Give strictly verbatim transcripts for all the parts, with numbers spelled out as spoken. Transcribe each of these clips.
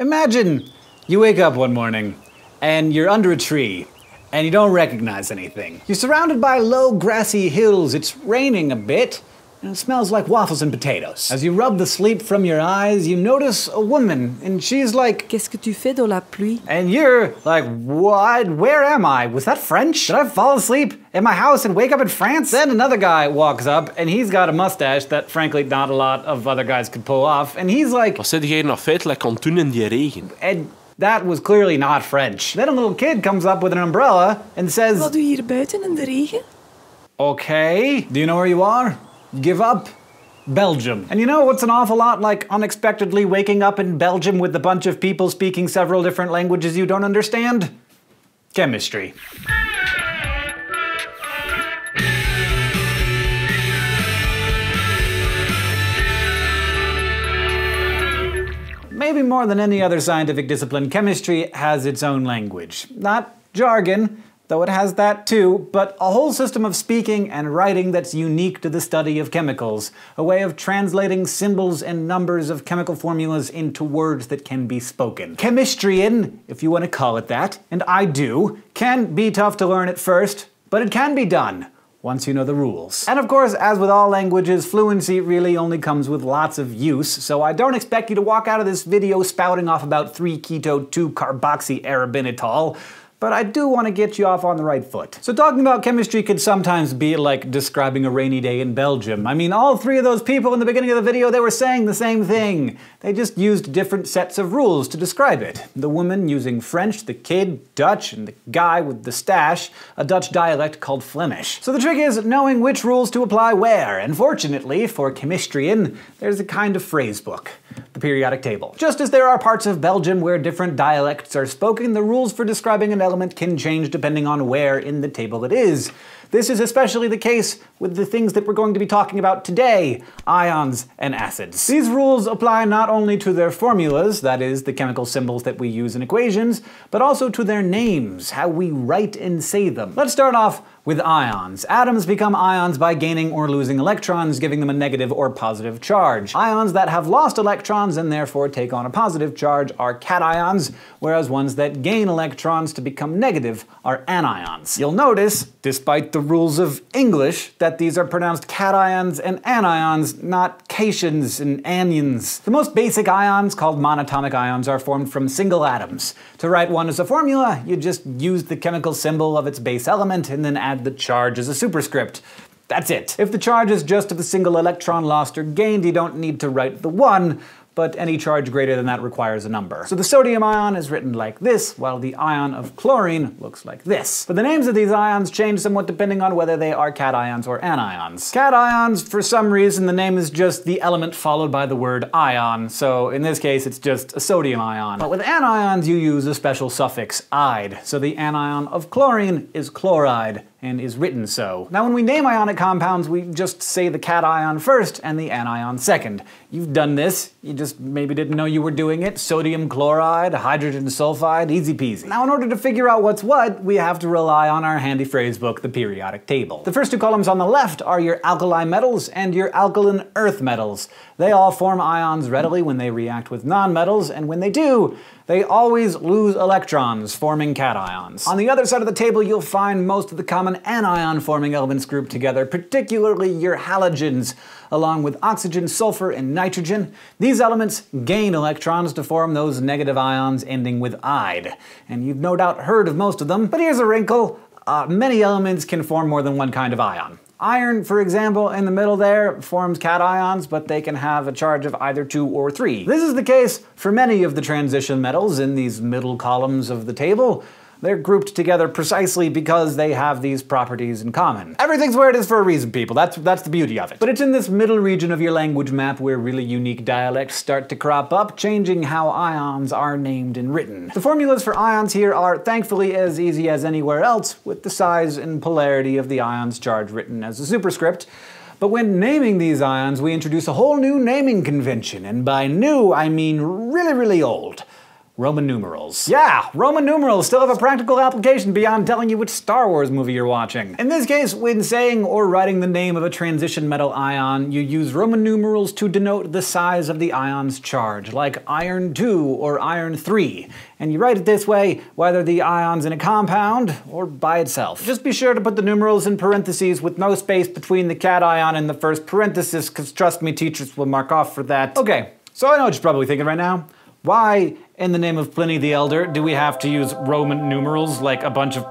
Imagine you wake up one morning and you're under a tree and you don't recognize anything. You're surrounded by low grassy hills, it's raining a bit, and it smells like waffles and potatoes. As you rub the sleep from your eyes, you notice a woman and she's like, "Qu'est-ce que tu fais dans la pluie?" And you're like, what? Where am I? Was that French? Did I fall asleep in my house and wake up in France? Then another guy walks up and he's got a mustache that frankly not a lot of other guys could pull off, and he's like, "Wat zit jij nou feitelijk aan doen in die regen?" And that was clearly not French. Then a little kid comes up with an umbrella and says, "Wat doe je hier buiten in de regen?" Okay, do you know where you are? Give up. Belgium. And you know what's an awful lot like unexpectedly waking up in Belgium with a bunch of people speaking several different languages you don't understand? Chemistry. Maybe more than any other scientific discipline, chemistry has its own language. Not jargon, though it has that too, but a whole system of speaking and writing that's unique to the study of chemicals, a way of translating symbols and numbers of chemical formulas into words that can be spoken. Chemistrian, if you want to call it that, and I do, can be tough to learn at first, but it can be done once you know the rules. And of course, as with all languages, fluency really only comes with lots of use, so I don't expect you to walk out of this video spouting off about three keto two carboxyarabinitol, but I do want to get you off on the right foot. So talking about chemistry could sometimes be like describing a rainy day in Belgium. I mean, all three of those people in the beginning of the video, they were saying the same thing. They just used different sets of rules to describe it. The woman using French, the kid Dutch, and the guy with the stash, a Dutch dialect called Flemish. So the trick is knowing which rules to apply where, and fortunately for chemistrian, there's a kind of phrase book, the periodic table. Just as there are parts of Belgium where different dialects are spoken, the rules for describing an element can change depending on where in the table it is. This is especially the case with the things that we're going to be talking about today, ions and acids. These rules apply not only to their formulas, that is, the chemical symbols that we use in equations, but also to their names, how we write and say them. Let's start off with ions. Atoms become ions by gaining or losing electrons, giving them a negative or positive charge. Ions that have lost electrons and therefore take on a positive charge are cations, whereas ones that gain electrons to become negative are anions. You'll notice, despite the rules of English, that these are pronounced cations and anions, not cations and anions. The most basic ions, called monatomic ions, are formed from single atoms. To write one as a formula, you just use the chemical symbol of its base element and then add the charge as a superscript. That's it. If the charge is just of a single electron lost or gained, you don't need to write the one, but any charge greater than that requires a number. So the sodium ion is written like this, while the ion of chlorine looks like this. But the names of these ions change somewhat depending on whether they are cations or anions. Cations, for some reason, the name is just the element followed by the word ion, so in this case it's just a sodium ion. But with anions you use a special suffix, "-ide", so the anion of chlorine is chloride, and is written so. Now when we name ionic compounds, we just say the cation first and the anion second. You've done this, you just maybe didn't know you were doing it. Sodium chloride, hydrogen sulfide, easy peasy. Now in order to figure out what's what, we have to rely on our handy phrase book, the periodic table. The first two columns on the left are your alkali metals and your alkaline earth metals. They all form ions readily when they react with nonmetals, and when they do, they always lose electrons, forming cations. On the other side of the table, you'll find most of the common anion-forming elements grouped together, particularly your halogens, along with oxygen, sulfur, and nitrogen. These elements gain electrons to form those negative ions ending with "-ide", and you've no doubt heard of most of them. But here's a wrinkle. Uh, many elements can form more than one kind of ion. Iron, for example, in the middle there, forms cations, but they can have a charge of either two or three. This is the case for many of the transition metals in these middle columns of the table. They're grouped together precisely because they have these properties in common. Everything's where it is for a reason, people. That's, that's the beauty of it. But it's in this middle region of your language map where really unique dialects start to crop up, changing how ions are named and written. The formulas for ions here are thankfully as easy as anywhere else, with the size and polarity of the ion's charge written as a superscript. But when naming these ions, we introduce a whole new naming convention, and by new, I mean really, really old. Roman numerals. Yeah, Roman numerals still have a practical application beyond telling you which Star Wars movie you're watching. In this case, when saying or writing the name of a transition metal ion, you use Roman numerals to denote the size of the ion's charge, like iron two or iron three, and you write it this way whether the ion's in a compound or by itself. Just be sure to put the numerals in parentheses with no space between the cation and the first parenthesis, because trust me, teachers will mark off for that. Okay, so I know what you're probably thinking right now. Why, in the name of Pliny the Elder, do we have to use Roman numerals like a bunch of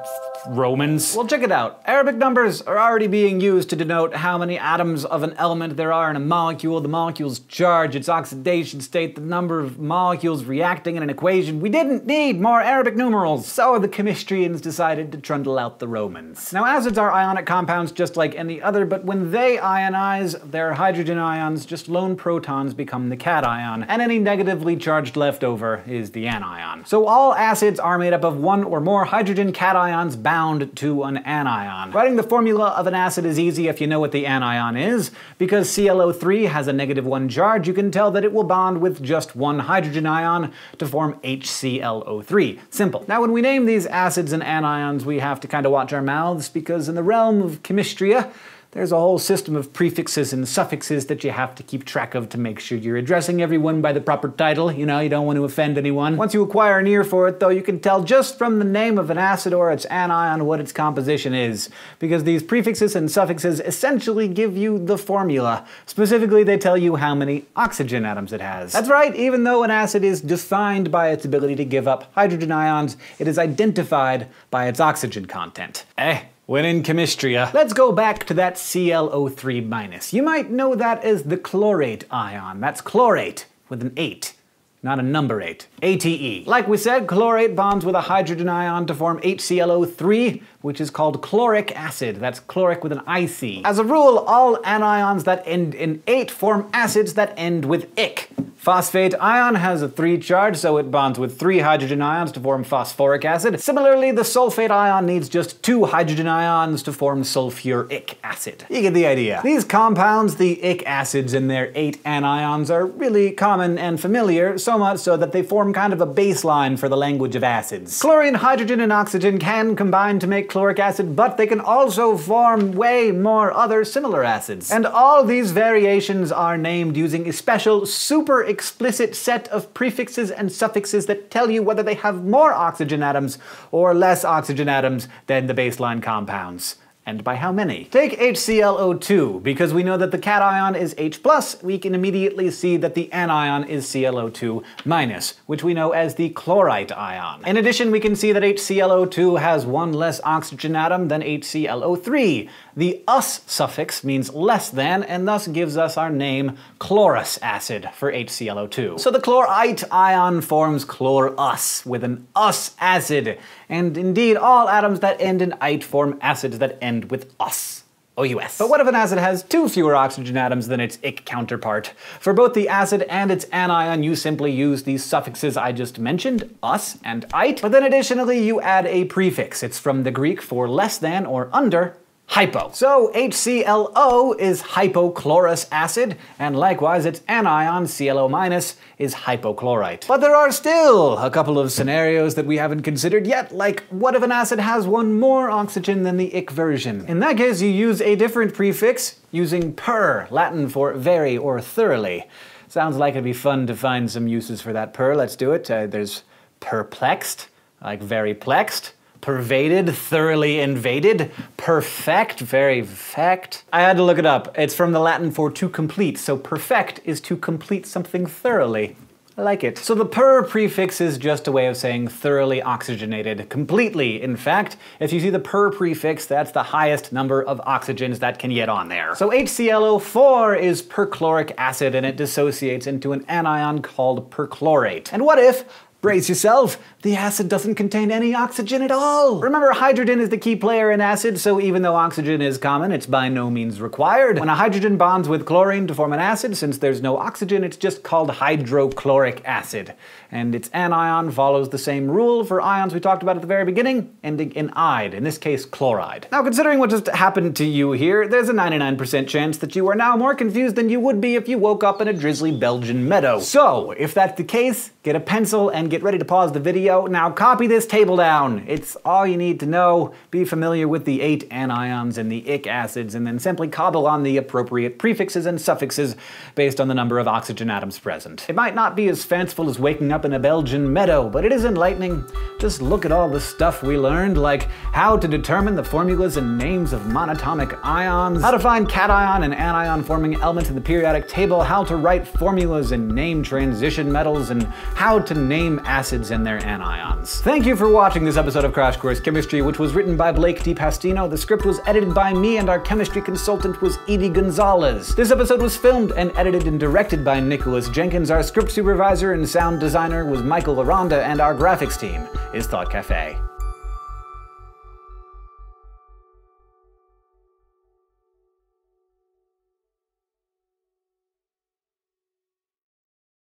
Romans? Well, check it out. Arabic numbers are already being used to denote how many atoms of an element there are in a molecule, the molecule's charge, its oxidation state, the number of molecules reacting in an equation. We didn't need more Arabic numerals, so the chemistrians decided to trundle out the Romans. Now, acids are ionic compounds just like any other, but when they ionize, their hydrogen ions, just lone protons, become the cation, and any negatively charged leftover is the anion. So all acids are made up of one or more hydrogen cations bound to an anion. Writing the formula of an acid is easy if you know what the anion is. Because C L O three has a negative one charge, you can tell that it will bond with just one hydrogen ion to form H C L O three. Simple. Now, when we name these acids and anions, we have to kind of watch our mouths, because in the realm of chemistria, there's a whole system of prefixes and suffixes that you have to keep track of to make sure you're addressing everyone by the proper title. You know, you don't want to offend anyone. Once you acquire an ear for it, though, you can tell just from the name of an acid or its anion what its composition is, because these prefixes and suffixes essentially give you the formula. Specifically, they tell you how many oxygen atoms it has. That's right, even though an acid is defined by its ability to give up hydrogen ions, it is identified by its oxygen content. Eh? When in chemistria. Let's go back to that C L O three minus. You might know that as the chlorate ion. That's chlorate with an eight, not a number eight. A T E. Like we said, chlorate bonds with a hydrogen ion to form H C L O three, which is called chloric acid. That's chloric with an I C. As a rule, all anions that end in eight form acids that end with ic. Phosphate ion has a three charge, so it bonds with three hydrogen ions to form phosphoric acid. Similarly, the sulfate ion needs just two hydrogen ions to form sulfuric acid. You get the idea. These compounds, the ic acids and their eight anions, are really common and familiar, so much so that they form kind of a baseline for the language of acids. Chlorine, hydrogen, and oxygen can combine to make chloric acid, but they can also form way more other similar acids. And all these variations are named using a special super explicit set of prefixes and suffixes that tell you whether they have more oxygen atoms or less oxygen atoms than the baseline compounds, and by how many. Take H C L O two. Because we know that the cation is H+, we can immediately see that the anion is C L O two minus, which we know as the chlorite ion. In addition, we can see that H C L O two has one less oxygen atom than H C L O three. The -us suffix means less than, and thus gives us our name chlorous acid for H C L O two. So the chlorite ion forms chlorus with an -us acid, and indeed all atoms that end in -ite form acids that end with us. O U S. But what if an acid has two fewer oxygen atoms than its ic counterpart? For both the acid and its anion, you simply use these suffixes I just mentioned, us and ite, but then additionally you add a prefix. It's from the Greek for less than or under, hypo. So H C L O is hypochlorous acid, and likewise its anion, C L O minus, is hypochlorite. But there are still a couple of scenarios that we haven't considered yet, like what if an acid has one more oxygen than the ic version? In that case, you use a different prefix using per, Latin for very or thoroughly. Sounds like it'd be fun to find some uses for that per. Let's do it. Uh, there's perplexed, like very plexed. Pervaded, thoroughly invaded, perfect, very fact. I had to look it up. It's from the Latin for to complete, so perfect is to complete something thoroughly. I like it. So the per prefix is just a way of saying thoroughly oxygenated, completely. In fact, if you see the per prefix, that's the highest number of oxygens that can get on there. So H C L O four is perchloric acid, and it dissociates into an anion called perchlorate. And what if, brace yourself, the acid doesn't contain any oxygen at all. Remember, hydrogen is the key player in acid, so even though oxygen is common, it's by no means required. When a hydrogen bonds with chlorine to form an acid, since there's no oxygen, it's just called hydrochloric acid. And its anion follows the same rule for ions we talked about at the very beginning, ending in ide, in this case chloride. Now, considering what just happened to you here, there's a ninety-nine percent chance that you are now more confused than you would be if you woke up in a drizzly Belgian meadow. So, if that's the case, Get a pencil and get ready to pause the video. Now copy this table down. It's all you need to know. Be familiar with the eight anions and the ic acids, and then simply cobble on the appropriate prefixes and suffixes based on the number of oxygen atoms present. It might not be as fanciful as waking up in a Belgian meadow, but it is enlightening. Just look at all the stuff we learned, like how to determine the formulas and names of monatomic ions, how to find cation and anion forming elements in the periodic table, how to write formulas and name transition metals, and how to name acids and their anions. Thank you for watching this episode of Crash Course Chemistry, which was written by Blake DiPastino. The script was edited by me, and our chemistry consultant was Edie Gonzalez. This episode was filmed and edited and directed by Nicholas Jenkins. Our script supervisor and sound designer was Michael Aranda, and our graphics team is Thought Cafe.